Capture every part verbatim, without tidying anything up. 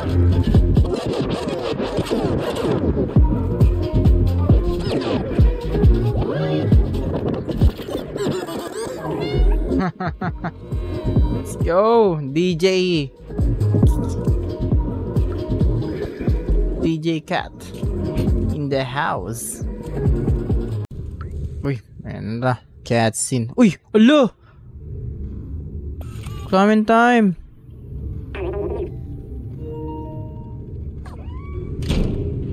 Let's go, D J. D J Cat in the house. Uy, ayan na. Cat scene. Uy, alo! Climbing time!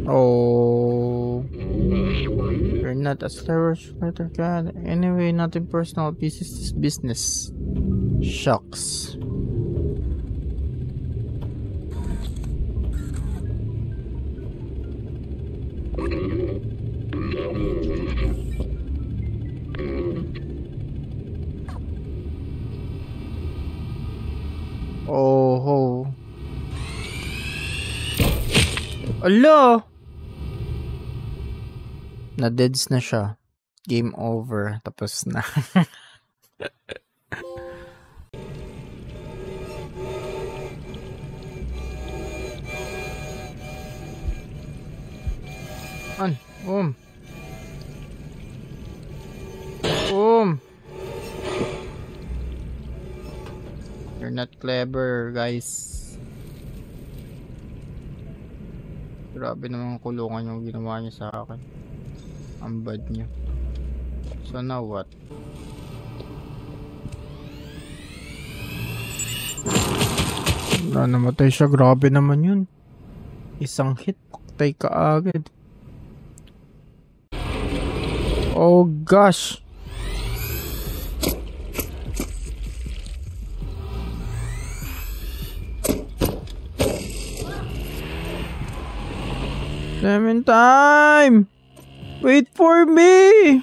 Oh, you're not a clever fighter, God. Anyway, nothing personal. This is business. Shucks. Oh, oh. Hello. Na-deads na siya. Game over. Tapos na. An, um. Um. You're not clever, guys. Grabe namang kulungan yung ginawa niya sa akin. Ang bad niya. So now what? Na namatay siya. Grabe naman yun. Isang hit. Patay ka agad. Oh gosh. Seven time. Wait for me!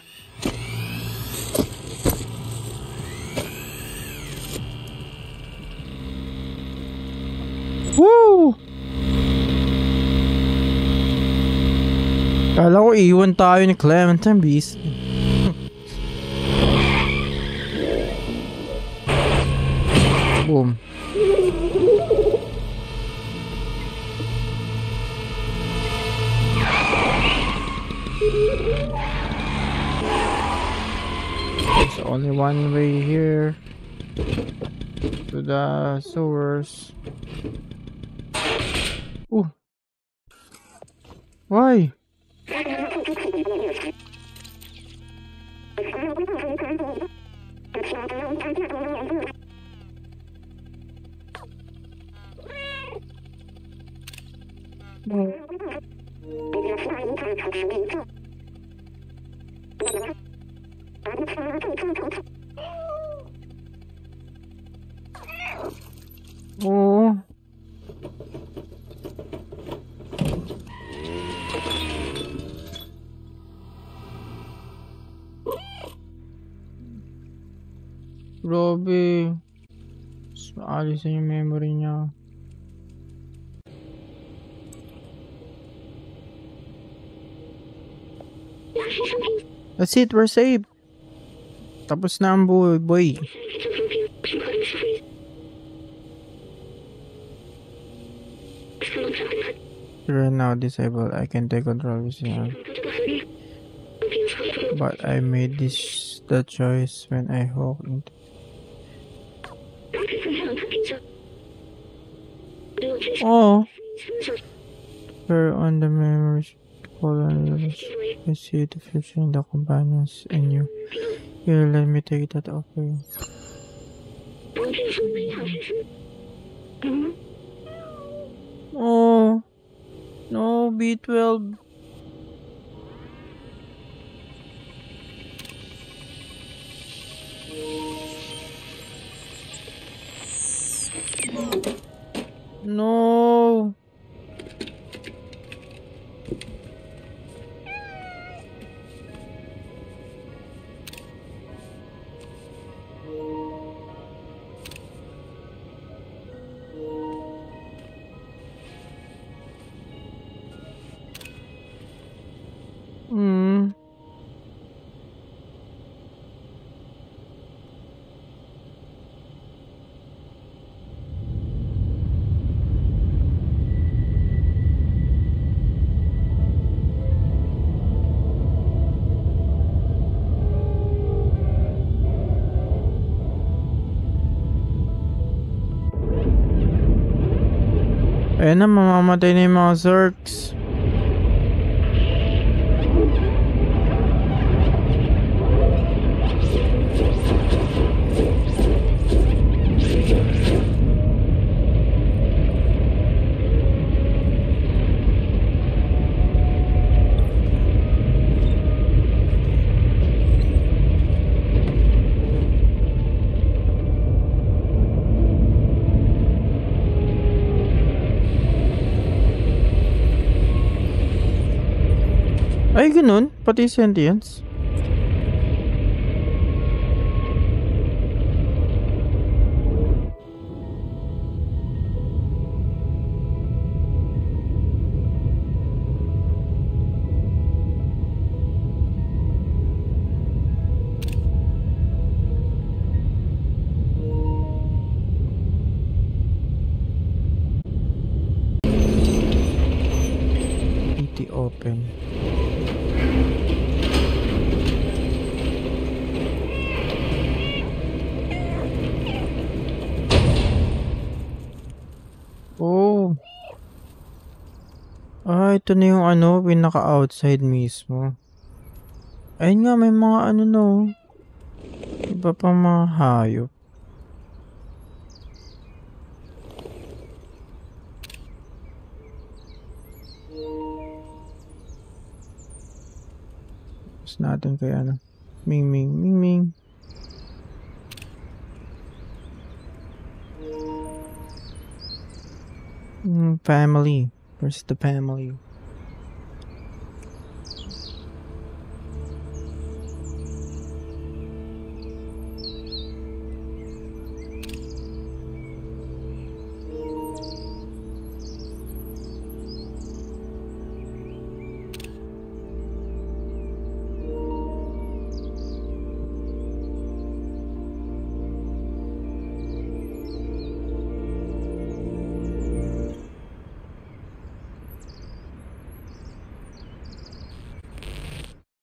Woo! Kala ko iwan tayo ni Clementine Beast. Boom. There's only one way here to the sewers. Ooh. Why? Oh. Oh. Robbie, alis yung memory niya. That's it, we're saved. Tapos na ang boy, boy. You're now disabled. I can take control of you. But I made this the choice when I walked into. Oh, we're on the memories. I see the future in the companions and you. Here, let me take that off you. Oh, no, B twelve. No. Ayan na, mamamatay na yung mga Zerks. Ay, ganun? Pati sentience? Iti open. Ah, ito na yung ano, pinaka-outside mismo. Ayun nga, may mga ano no. Iba pa mga hayop. Mas natin kaya na. Ming, ming, ming, ming. Mm, family. Where's the family?